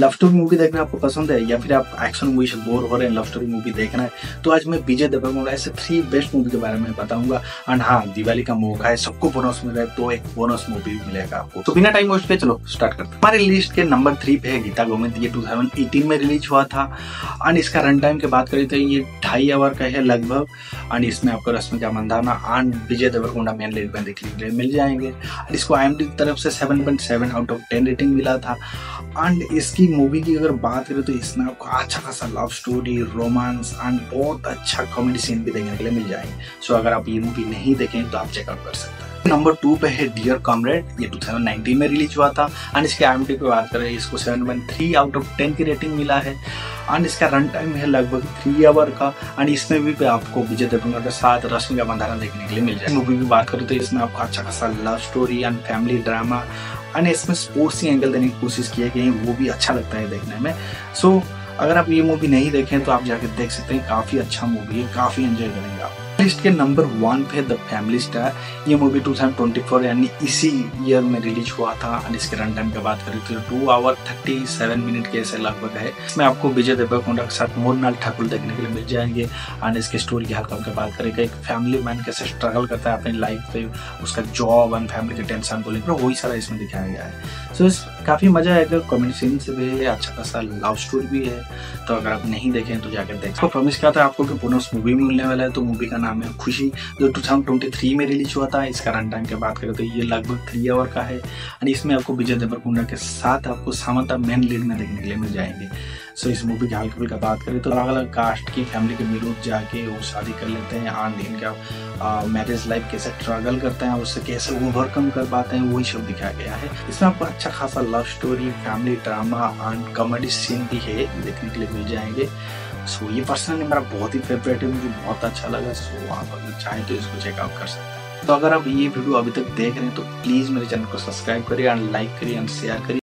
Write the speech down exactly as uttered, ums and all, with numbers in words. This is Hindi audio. लव स्टोरी मूवी देखना आपको पसंद है या फिर आप एक्शन मूवी से बोर हो रहे हैं, लव स्टोरी मूवी देखना है तो आज मैं विजय देवरकोंडा ऐसे थ्री बेस्ट मूवी के बारे में बताऊंगा। एंड हाँ, दिवाली का मौका है, सबको बोनस मिल रहा है तो एक बोनस मूवी मिलेगा आपको। तो बिना टाइम वेस्ट किए चलो स्टार्ट करते हैं। हमारे लिस्ट के नंबर थ्री पे है गीता गोविंद। ये दो हज़ार अठारह में रिलीज हुआ था एंड इसका रन टाइम की बात करें तो ये ढाई आवर का है लगभग। एंड इसमें आपको Rashmika Mandanna and Vijay Deverakonda main lead में देखने के लिए मिल जाएंगे। इसको आईएमडीबी की तरफ से seven point seven out of ten rating मिला था। एंड इसकी मूवी की अगर बात करें तो इसमें आपको अच्छा खासा लव स्टोरी, रोमांस एंड बहुत अच्छा कॉमेडी सीन भी देखने के लिए मिल जाएंगे। सो अगर आप ये मूवी नहीं देखें तो आप चेकआउट कर सकते हैं। नंबर टू पे है डियर कॉमरेड। ये दो हज़ार उन्नीस में रिलीज हुआ था एंड इसके आईएमडीबी पे बात करें इसको seven point three out of ten की रेटिंग मिला है। एंड इसका रन टाइम है लगभग थ्री आवर का। एंड इसमें भी पे आपको विजय देवरकोंडा के साथ रश्मिका मंदाना देखने के लिए मिल जाएगी। मूवी की बात करें तो इसमें आपको अच्छा खासा love story and family drama and इसमें स्पोर्ट्स एंगल देने की कोशिश की गई, वो भी अच्छा लगता है देखने में। सो so, अगर आप ये मूवी नहीं देखें तो आप जाके देख सकते हैं, काफ़ी अच्छा मूवी है, काफ़ी एंजॉय करेंगे आप। लिस्ट के नंबर वन पे द फैमिली स्टार। ये मूवी दो हज़ार चौबीस यानी इसी ईयर में रिलीज हुआ था और इसके रन टाइम की बात करें तो two hour thirty seven minute के ऐसे लगभग है। इसमें आपको विजय देवरकोंडा के साथ मोहनलाल ठाकुर देखने के लिए मिल जाएंगे। और इसके स्टोरी की हल्का की बात करें एक फैमिली मैन कैसे स्ट्रगल करता है अपनी लाइफ पे, उसका जॉब एंड फैमिली के टेंशन को लेकर, वही सारा इसमें दिखाया गया है। सो इस काफ़ी मजा आएगा, कॉमेडी सीन्स भी है, अच्छा खासा लव स्टोरी भी है। तो अगर आप नहीं देखें तो जाकर देखें। तो प्रॉमिस किया था आपको कि बोनस मूवी मिलने वाला है। तो मूवी का नाम है खुशी, जो दो हज़ार तेईस में रिलीज हुआ था। इसका रन टाइम की बात करें तो ये लगभग थ्री आवर का है। और इसमें आपको विजय देवरकोंडा के साथ आपको सामंता मेन लीड में देखने के लिए मिल जाएंगे। सो इस मूवी के हाल का बात करें तो अलग अलग कास्ट की फैमिली के विरुद्ध जाके वो शादी कर लेते हैं और इनका मैरिज लाइफ कैसे स्ट्रगल करते हैं, उससे कैसे ओवरकम कर पाते हैं, वही सब दिखाया गया है। इसमें आपको अच्छा खासा love story, family drama and comedy scene भी है, देखने के लिए मिल जाएंगे। सो so, ये पर्सनली मेरा बहुत ही फेवरेट है, मुझे बहुत अच्छा लगा। सो so, आप अगर चाहें तो इसको चेकआउट कर सकते हैं। तो अगर आप ये वीडियो अभी तक देख रहे हैं तो प्लीज़ मेरे चैनल को सब्सक्राइब करिए एंड लाइक करिए एंड शेयर करिए।